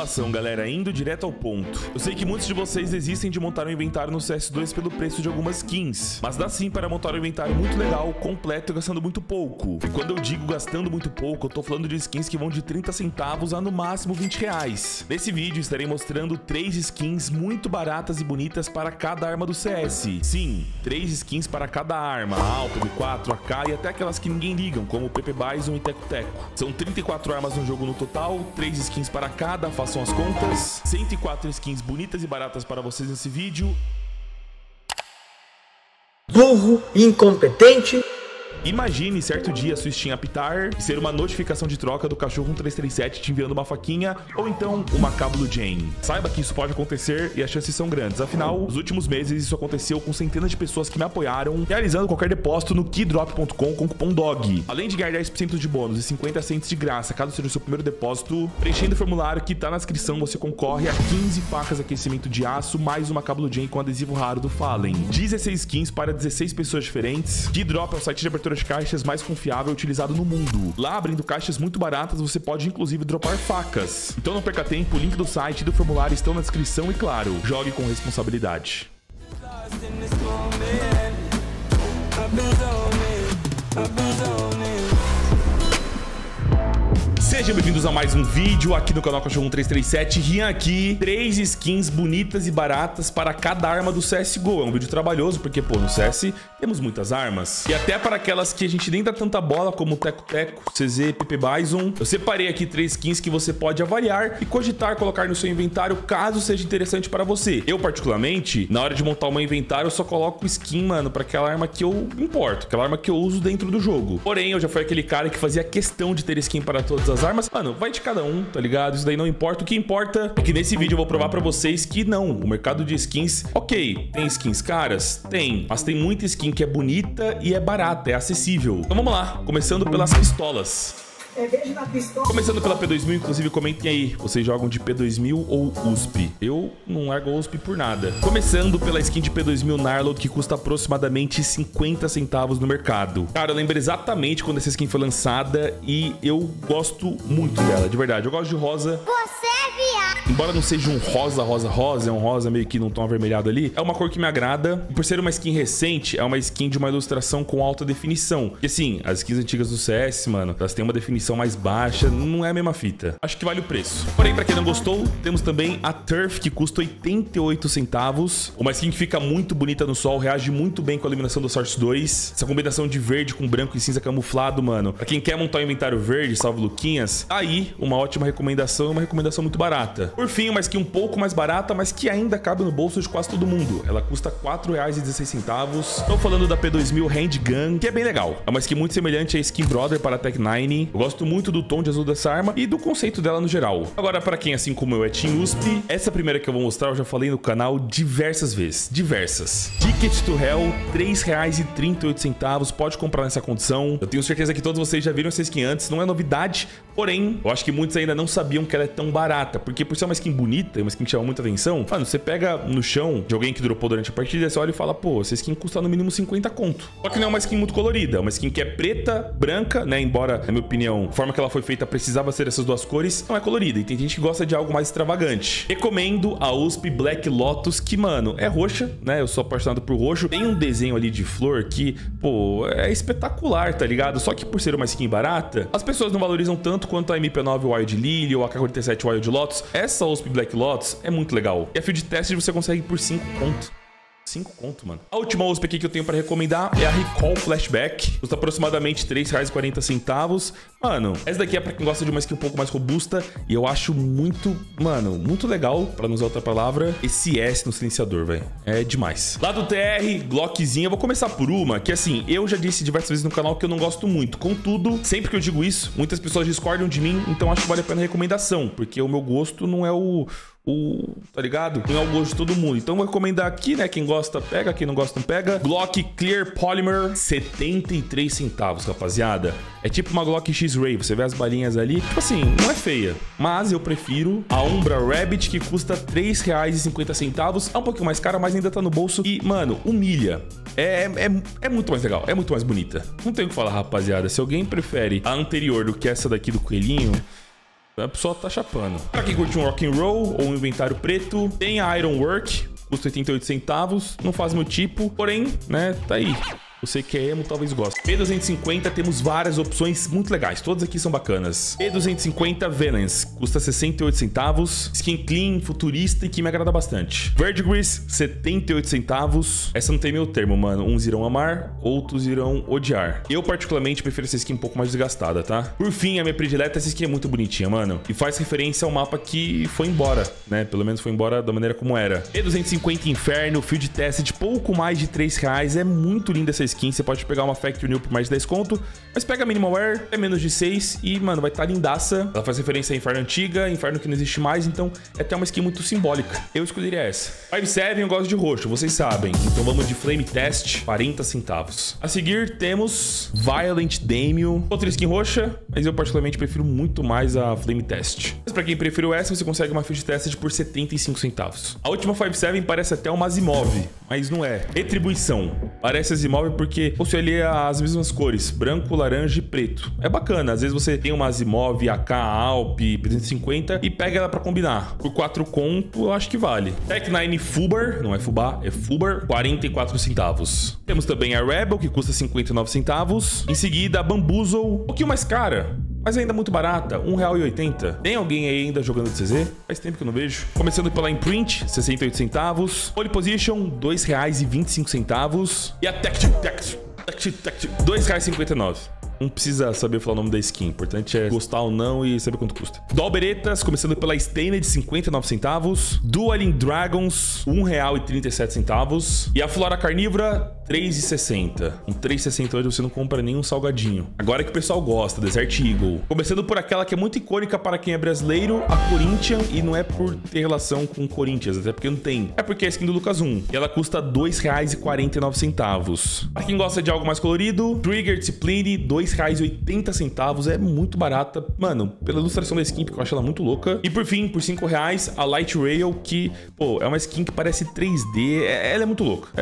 enrolação, galera, indo direto ao ponto. Eu sei que muitos de vocês desistem de montar um inventário no CS2 pelo preço de algumas skins, mas dá sim para montar um inventário muito legal, completo, gastando muito pouco. E quando eu digo gastando muito pouco, eu tô falando de skins que vão de 30 centavos a no máximo 20 reais. Nesse vídeo estarei mostrando 3 skins muito baratas e bonitas para cada arma do CS. Sim, 3 skins para cada arma, a AWP, B4, AK e até aquelas que ninguém ligam, como o PP Bison e Teco Teco. São 34 armas no jogo no total, 3 skins para cada, façam as contas, 104 skins bonitas e baratas para vocês nesse vídeo. Burro, incompetente. Imagine certo dia sua Steam apitar e ser uma notificação de troca do Cachorro 1337 te enviando uma faquinha ou então uma Cablo Jane. Saiba que isso pode acontecer e as chances são grandes. Afinal, nos últimos meses isso aconteceu com centenas de pessoas que me apoiaram, realizando qualquer depósito no Keydrop.com com cupom DOG. Além de ganhar 10% de bônus e 50 cents de graça caso seja o seu primeiro depósito, preenchendo o formulário que tá na descrição você concorre a 15 facas de aquecimento de aço mais uma Cablo Jane com adesivo raro do Fallen. 16 skins para 16 pessoas diferentes. Keydrop é o site de abertura de caixas mais confiável utilizado no mundo. Lá, abrindo caixas muito baratas, você pode inclusive dropar facas. Então não perca tempo, o link do site e do formulário estão na descrição e, claro, jogue com responsabilidade. Sejam bem-vindos a mais um vídeo aqui no canal Cachorro 1337. Rian aqui, 3 skins bonitas e baratas para cada arma do CSGO. É um vídeo trabalhoso, porque, pô, no CS temos muitas armas. E até para aquelas que a gente nem dá tanta bola, como Teco Teco, CZ, PP Bison. Eu separei aqui 3 skins que você pode avaliar e cogitar colocar no seu inventário, caso seja interessante para você. Eu, particularmente, na hora de montar o meu inventário, eu só coloco skin, mano, para aquela arma que eu importo, aquela arma que eu uso dentro do jogo. Porém, eu já fui aquele cara que fazia questão de ter skin para todas as armas, mano, vai de cada um, tá ligado? Isso daí não importa. O que importa é que nesse vídeo eu vou provar pra vocês que não, o mercado de skins, ok, tem skins caras? Tem, mas tem muita skin que é bonita e é barata, é acessível. Então vamos lá, começando pelas pistolas. Começando pela P2000, inclusive comentem aí, vocês jogam de P2000 ou USP? Eu não largo USP por nada. Começando pela skin de P2000 Narlod, que custa aproximadamente 50 centavos no mercado. Cara, eu lembro exatamente quando essa skin foi lançada e eu gosto muito dela, de verdade. Eu gosto de rosa. Você é viado. Embora não seja um rosa, rosa, rosa, é um rosa meio que num tom avermelhado ali, é uma cor que me agrada. E por ser uma skin recente, é uma skin de uma ilustração com alta definição. E assim, as skins antigas do CS, mano, elas têm uma definição mais baixa, não é a mesma fita. Acho que vale o preço. Porém, pra quem não gostou, temos também a Turf, que custa 88 centavos. Uma skin que fica muito bonita no sol, reage muito bem com a iluminação do Source 2. Essa combinação de verde com branco e cinza camuflado, mano. Pra quem quer montar um inventário verde, salve Luquinhas, tá aí uma ótima recomendação e uma recomendação muito barata. Por fim, uma skin um pouco mais barata, mas que ainda cabe no bolso de quase todo mundo. Ela custa R$4,16. Tô falando da P2000 Handgun, que é bem legal. É uma skin muito semelhante à skin Brother para a Tech 9. Eu gosto muito do tom de azul dessa arma e do conceito dela no geral. Agora, pra quem, assim como eu, é Team USP, essa primeira que eu vou mostrar eu já falei no canal diversas vezes. Ticket to Hell, R$3,38. Pode comprar nessa condição. Eu tenho certeza que todos vocês já viram essa skin antes. Não é novidade, porém, eu acho que muitos ainda não sabiam que ela é tão barata. Porque por ser uma skin bonita, uma skin que chama muita atenção, mano, você pega no chão de alguém que dropou durante a partida, você olha e fala, pô, essa skin custa no mínimo 50 conto. Só que não é uma skin muito colorida. É uma skin que é preta, branca, né? Embora, na minha opinião, a forma que ela foi feita precisava ser essas duas cores. Não é colorida e tem gente que gosta de algo mais extravagante. Recomendo a USP Black Lotus, que, mano, é roxa, né? Eu sou apaixonado por roxo. Tem um desenho ali de flor que, pô, é espetacular, tá ligado? Só que por ser uma skin barata, as pessoas não valorizam tanto quanto a MP9 Wild Lily ou a K47 Wild Lotus. Essa USP Black Lotus é muito legal. E a field test você consegue por 5 pontos. 5 conto, mano. A última USP aqui que eu tenho pra recomendar é a Recall Flashback. Custa aproximadamente R$3,40. Mano, essa daqui é pra quem gosta de uma skin um pouco mais robusta. E eu acho muito, mano, muito legal, pra não usar outra palavra, esse S no silenciador, velho. É demais. Lá do TR, Glockzinha. Eu vou começar por uma que, assim, eu já disse diversas vezes no canal que eu não gosto muito. Contudo, sempre que eu digo isso, muitas pessoas discordam de mim. Então acho que vale a pena a recomendação, porque o meu gosto não é o tá ligado? Não é o gosto de todo mundo. Então vou recomendar aqui, né? Quem gosta, pega. Quem não gosta, não pega. Glock Clear Polymer, 73 centavos, rapaziada. É tipo uma Glock X-Ray. Você vê as balinhas ali. Tipo assim, não é feia. Mas eu prefiro a Umbra Rabbit, que custa R$3,50. É um pouquinho mais cara, mas ainda tá no bolso. E, mano, humilha. É muito mais legal. É muito mais bonita. Não tenho o que falar, rapaziada. Se alguém prefere a anterior do que essa daqui do coelhinho... Então a pessoa tá chapando. Pra quem curte um rock'n'roll ou um inventário preto, tem a Ironwork, custa 88 centavos, não faz meu tipo, porém, né, tá aí. Você que é emo, talvez goste. P250, temos várias opções muito legais. Todas aqui são bacanas. P250 Valence, custa 68 centavos. Skin clean, futurista e que me agrada bastante. Verdigris, 78 centavos. Essa não tem meu termo, mano. Uns irão amar, outros irão odiar. Eu, particularmente, prefiro essa skin um pouco mais desgastada, tá? Por fim, a minha predileta, essa skin é muito bonitinha, mano. E faz referência ao mapa que foi embora, né? Pelo menos foi embora da maneira como era. P250 Inferno, Field Test de pouco mais de 3 reais. É muito linda essa skin, você pode pegar uma Factory New por mais de 10 conto, mas pega a Minimalware, é menos de 6 e, mano, vai estar lindaça. Ela faz referência a Inferno antiga, Inferno que não existe mais, então é até uma skin muito simbólica. Eu escolheria essa. 5-7, eu gosto de roxo, vocês sabem. Então vamos de Flame Test, 40 centavos. A seguir temos Violent Daemio, outra skin roxa, mas eu particularmente prefiro muito mais a Flame Test. Mas pra quem preferiu essa, você consegue uma Field Test por 75 centavos. A última 5-7 parece até uma Azimov, mas não é. Retribuição, parece Azimov porque possuía as mesmas cores, branco, laranja e preto. É bacana, às vezes você tem uma Azimov, AK, Alp, P350 e pega ela pra combinar. Por 4 conto, eu acho que vale. Tech9 Fubar, não é Fubá, é Fubar, 44 centavos. Temos também a Rebel, que custa 59 centavos. Em seguida, a Bamboozle, um pouquinho mais cara, mas ainda muito barata, R$ 1,80. Tem alguém aí ainda jogando de CZ? Faz tempo que eu não vejo. Começando pela Imprint, 68 centavos. Pole Position, R$ 2,25. E a R$ 2,59. Não precisa saber falar o nome da skin. O importante é gostar ou não e saber quanto custa. Dolberetas, começando pela Stained, 59 centavos. Dueling Dragons, R$ 1,37. E a Flora Carnívora, R$ 3,60. Com R$ 3,60 hoje você não compra nenhum salgadinho. Agora é que o pessoal gosta, Desert Eagle. Começando por aquela que é muito icônica para quem é brasileiro, a Corinthians. E não é por ter relação com Corinthians, até porque não tem. É porque é a skin do Lucas 1. E ela custa R$ 2,49. Para quem gosta de algo mais colorido, Trigger Discipline, R$ 2,50. R$ 2,80, é muito barata, mano, pela ilustração da skin, porque eu acho ela muito louca. E por fim, por R$ 5, a Light Rail, que, pô, é uma skin que parece 3D, ela é muito louca,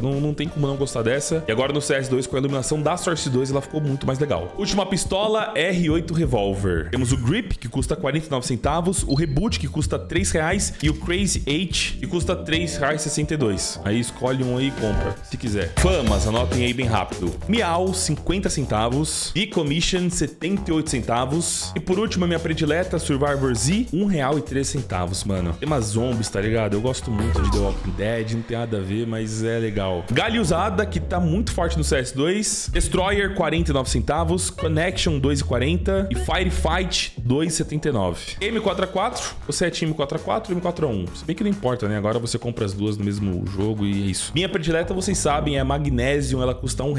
não tem como não gostar dessa. E agora no CS2, com a iluminação da Source 2, ela ficou muito mais legal. Última pistola, R8 Revolver. Temos o Grip, que custa 49 centavos, o Reboot, que custa R$ 3, e o Crazy 8, que custa R$ 3,62. Aí escolhe um aí e compra, se quiser. Famas, anotem aí bem rápido. Miau, 50 centavos. Decommission, 78 centavos. E por último, a minha predileta, Survivor Z, R$ 1,03, mano. Tem umas zombies, tá ligado? Eu gosto muito de The Walking Dead, não tem nada a ver, mas é legal. Galha usada, que tá muito forte no CS2. Destroyer, 49 centavos. Connection, 2,40. E Firefight, 2,79. M4A4, você é time 4A4 ou M4A1? Se bem que não importa, né? Agora você compra as duas no mesmo jogo e é isso. Minha predileta, vocês sabem, é a Magnesium, ela custa R$ 1.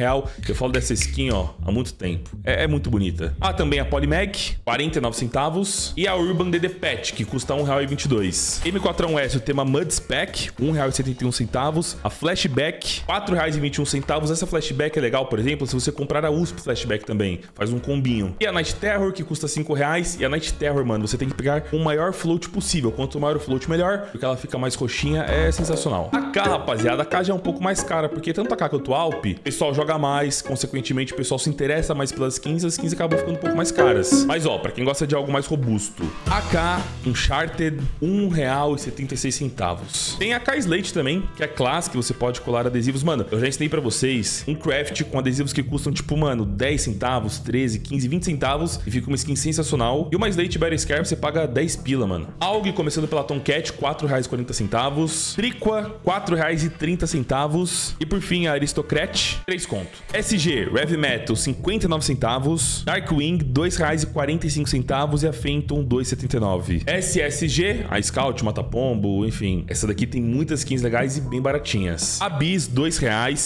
Eu falo dessa skin, ó, há muito tempo. É muito bonita. Ah, também a Polymag, 49 centavos. E a Urban DD Pet, que custa R$ 1,22. M41S, o tema Mudspec, R$ 1,71. A Flashback, R$ 4,21. Essa Flashback é legal, por exemplo, se você comprar a USP Flashback também. Faz um combinho. E a Night Terror, que custa R$ 5. E a Night Terror, mano, você tem que pegar o maior float possível. Quanto maior o float, melhor, porque ela fica mais roxinha. É sensacional. A K, rapaziada, a K já é um pouco mais cara, porque tanto a K quanto a Alp, o pessoal joga mais, consequentemente o pessoal se interessa mais pelas skins, as skins acabam ficando um pouco mais caras. Mas ó, pra quem gosta de algo mais robusto, AK Uncharted, R$ 1,76. Tem a AK Slate também, que é classe, que você pode colar adesivos. Mano, eu já ensinei pra vocês um craft com adesivos que custam tipo, mano, 10 centavos, 13, 15, 20 centavos e fica uma skin sensacional. E uma Slate Battle Scar você paga 10 pila, mano. AUG, começando pela Tomcat, R$ 4,40. Triqua, R$ 4,30. E por fim, a Aristocrat, 3 conto. SG, Rev Metal, 59 centavos. Darkwing, R$ 2,45. E a Phantom, R$ 2,79. SSG, a Scout, Matapombo, enfim. Essa daqui tem muitas skins legais e bem baratinhas. Abyss, R$ 2.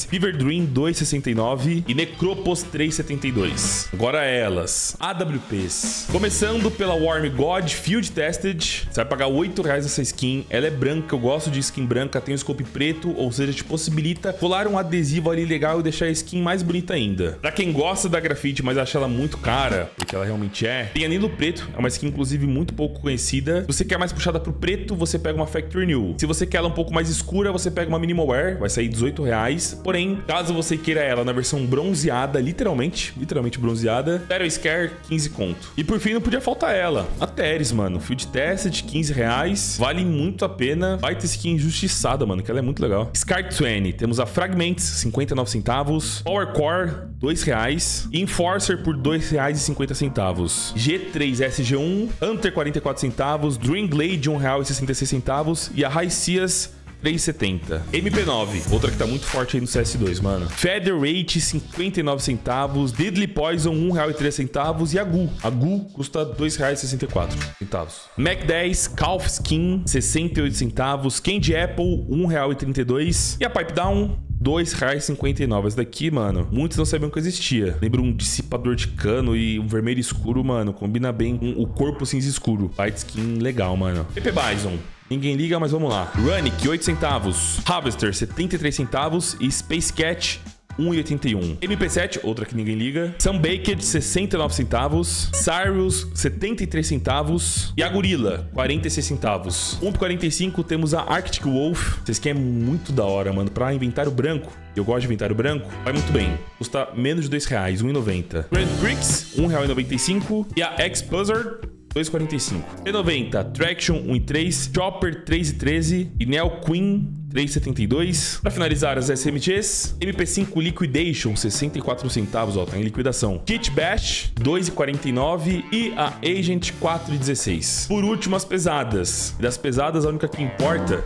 Fever Dream, R$ 2,69. E Necropos, R$ 3,72. Agora elas, AWPs. Começando pela Warm God Field Tested. Você vai pagar R$ 8 essa skin. Ela é branca, eu gosto de skin branca. Tem um scope preto, ou seja, te possibilita colar um adesivo ali legal e deixar a skin mais bonita ainda. Pra quem gosta da grafite, mas acha ela muito cara, porque ela realmente é, tem a Nilo Preto, é uma skin, inclusive, muito pouco conhecida. Se você quer mais puxada pro preto, você pega uma Factory New. Se você quer ela um pouco mais escura, você pega uma Minimalware, vai sair R$ 18. reais. Porém, caso você queira ela na versão bronzeada, literalmente bronzeada, Battle Scare, 15 conto. E por fim, não podia faltar ela, a Teres, mano. Field Tested, 15 reais. Vale muito a pena. Baita skin injustiçada, mano, que ela é muito legal. Scar 20, temos a Fragments, 59 centavos. Power Core, 2 reais. Enforcer por 2 reais e 50 centavos. G3SG1, Hunter, 44 centavos. Dream Glade, 1 real e 66 centavos. E a Raicias, 3,70. MP9, outra que tá muito forte aí no CS2, mano. Featherweight, 59 centavos. Deadly Poison, 1 real e 3 centavos. E a Gu. A Gu custa 2 reais e 64 centavos. Mac 10, Calf Skin, 68 centavos. Candy Apple, 1 real e 32. E a Pipe Down, 2 reais e 59. Essa daqui, mano, muitos não sabiam que existia. Lembra um dissipador de cano e um vermelho escuro, mano. Combina bem com o corpo cinza escuro. Light skin legal, mano. PP Bison. Ninguém liga, mas vamos lá. Runic, 8 centavos. Harvester, 73 centavos. E Space Cat, 1,81. MP7, outra que ninguém liga. Sunbaked, 69 centavos. Cyrus, 73 centavos. E a Gorila, 46 centavos. 1,45 temos a Arctic Wolf. Esse aqui é muito da hora, mano. Pra inventário branco. Eu gosto de inventário branco. Vai muito bem. Custa menos de 2 reais, 1,90. Red Bricks, 1 real e 95. E a X-Buzzard, 2,45. P90, Traction, 1,3. Chopper, 3,13. E Neo Queen, 3,72. Para finalizar as SMGs, MP5 Liquidation, 64 centavos, ó, tá em liquidação. Kit Bash, 2,49. E a Agent, 4,16. Por último, as pesadas. Das pesadas, a única que importa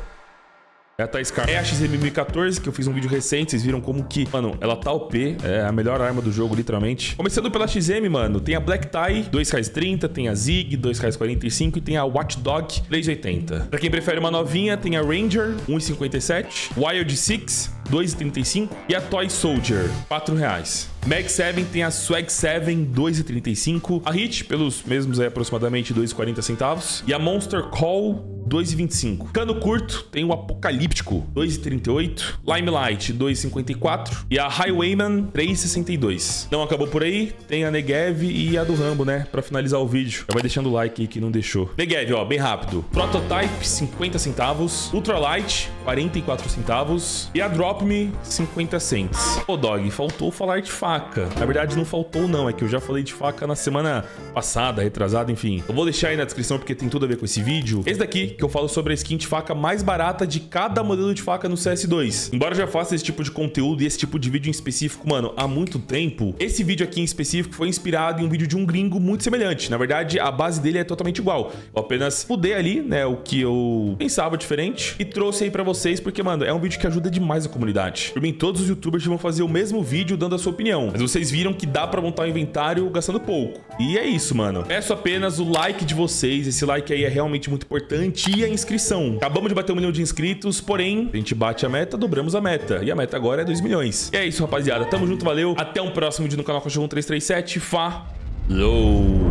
é a Tyscar. É a XM1014, que eu fiz um vídeo recente. Vocês viram como que, mano, ela tá OP. É a melhor arma do jogo, literalmente. Começando pela XM, mano. Tem a Black Tie, 2,30 reais. Tem a Zig, 2,45 reais. E tem a Watchdog, 3,80. Pra quem prefere uma novinha, tem a Ranger, 1,57. Wild Six, 2,35. E a Toy Soldier, 4 reais. Mag 7 tem a Swag 7, 2,35. A Hit, pelos mesmos aí, aproximadamente 2,40 centavos. E a Monster Call, 2,25. Cano curto tem o Apocalíptico, 2,38. Limelight, 2,54. E a Highwayman, 3,62. Não acabou por aí. Tem a Negev e a do Rambo, né? Pra finalizar o vídeo. Já vai deixando o like aí que não deixou. Negev, ó, bem rápido. Prototype, 50 centavos. Ultralight, 44 centavos. E a Drop 50 cents. Pô, Dog, faltou falar de faca. Na verdade, não faltou, não. É que eu já falei de faca na semana passada, retrasada, enfim. Eu vou deixar aí na descrição porque tem tudo a ver com esse vídeo. Esse daqui, que eu falo sobre a skin de faca mais barata de cada modelo de faca no CS2. Embora eu já faça esse tipo de conteúdo e esse tipo de vídeo em específico, mano, há muito tempo, esse vídeo aqui em específico foi inspirado em um vídeo de um gringo muito semelhante. Na verdade, a base dele é totalmente igual. Eu apenas mudei ali, né, o que eu pensava diferente e trouxe aí pra vocês porque, mano, é um vídeo que ajuda demais a comunidade. Por mim, todos os youtubers vão fazer o mesmo vídeo dando a sua opinião. Mas vocês viram que dá pra montar um inventário gastando pouco. E é isso, mano. Peço apenas o like de vocês. Esse like aí é realmente muito importante. E a inscrição. Acabamos de bater 1 milhão de inscritos, porém, a gente bate a meta, dobramos a meta. E a meta agora é 2 milhões. E é isso, rapaziada. Tamo junto, valeu. Até um próximo vídeo no canal Cachorro 1337. Falou!